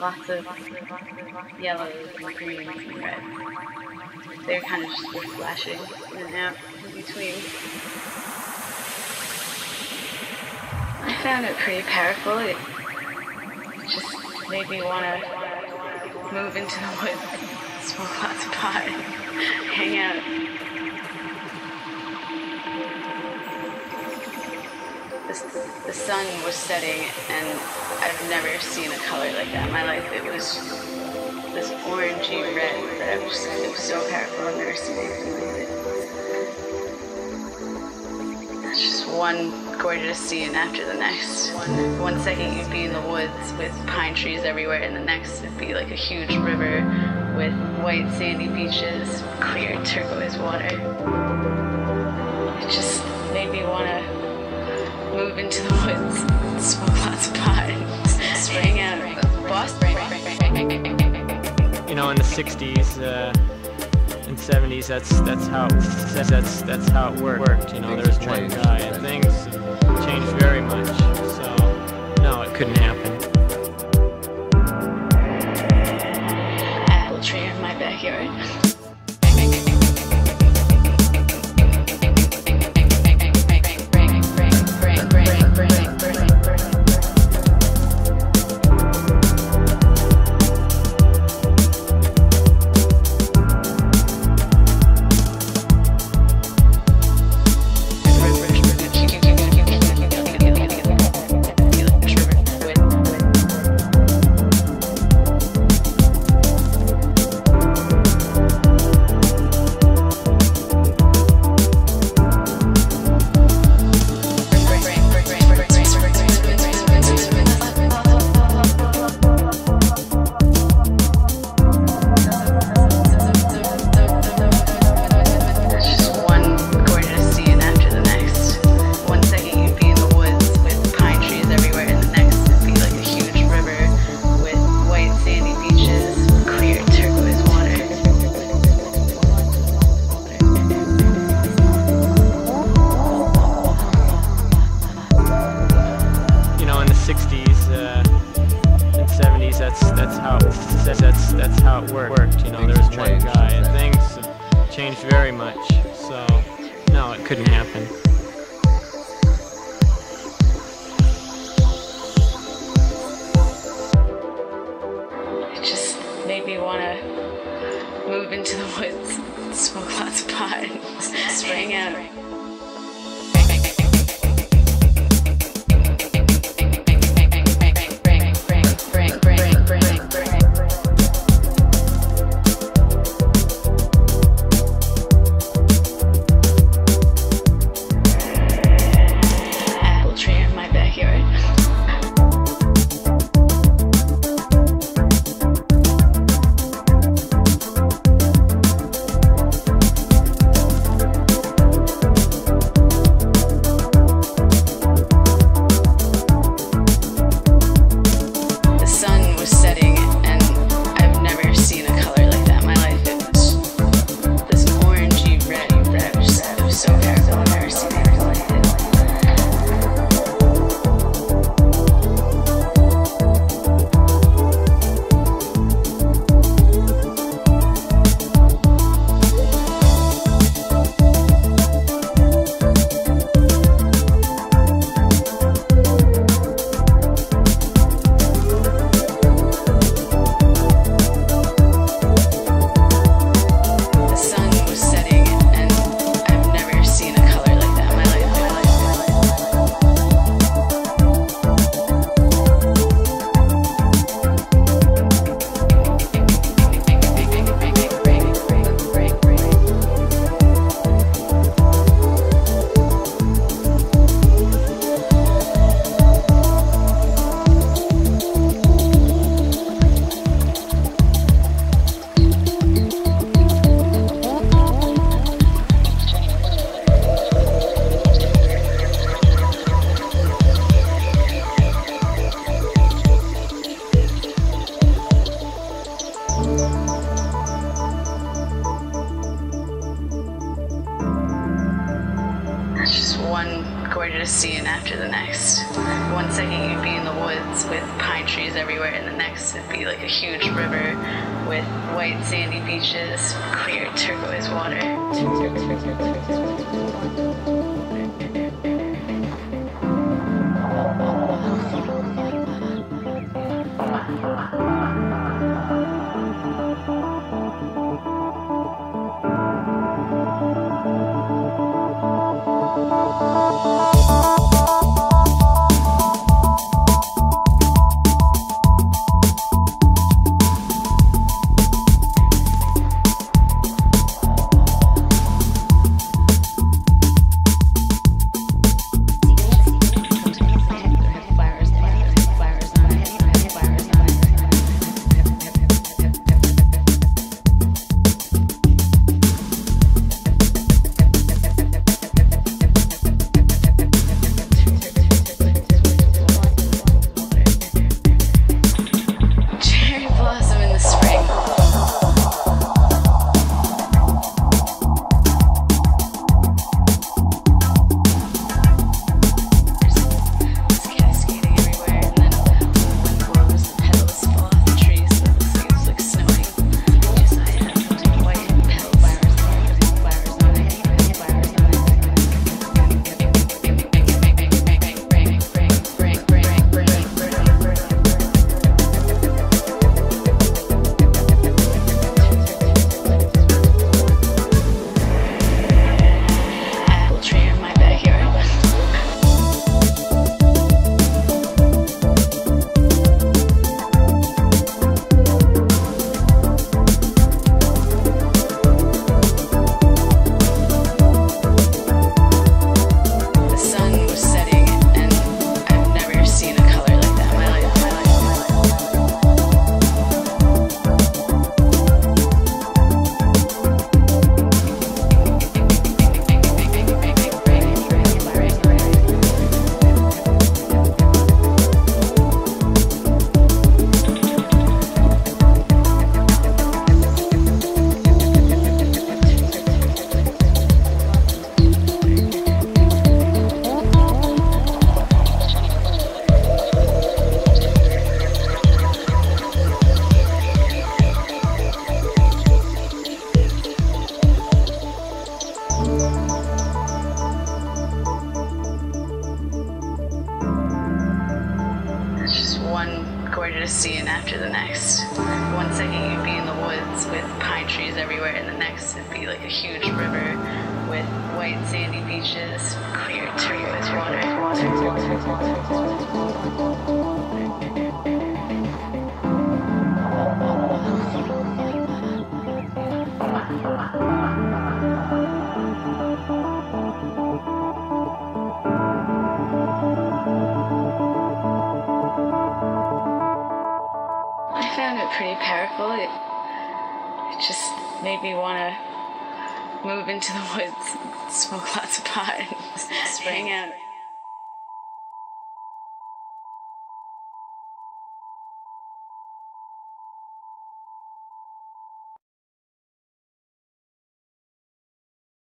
lots of yellows and greens and reds. They're kind of just flashing in and out in between. I found it pretty powerful. It just made me want to move into the woods, smoke lots of pot, hang out. The sun was setting, and I've never seen a color like that in my life. It was this orangey red that I was just—it was so powerful. I've never seen anything like it. That's just one gorgeous scene after the next. One second you'd be in the woods with pine trees everywhere, and the next it'd be like a huge river with white sandy beaches, clear turquoise water. It just made me wanna move into the woods, smoke lots of pot, hang out in Boston. You know, in the '60s and '70s, that's how it worked. You know, there was one guy, and things changed very much. So, no, it couldn't happen. Apple tree in my backyard. That's how it worked. You know, there was one guy, and things changed very much. So, no, it couldn't happen. It just made me want to move into the woods, smoke lots of pot, hang out. scene after the next. One second you'd be in the woods with pine trees everywhere, and the next it'd be like a huge river with white sandy beaches, clear turquoise water. Gorgeous scene after the next. One second you'd be in the woods with pine trees everywhere, and the next it'd be like a huge river with white sandy beaches, clear turquoise water. Pretty powerful. It just made me want to move into the woods, smoke lots of pot, and hang out.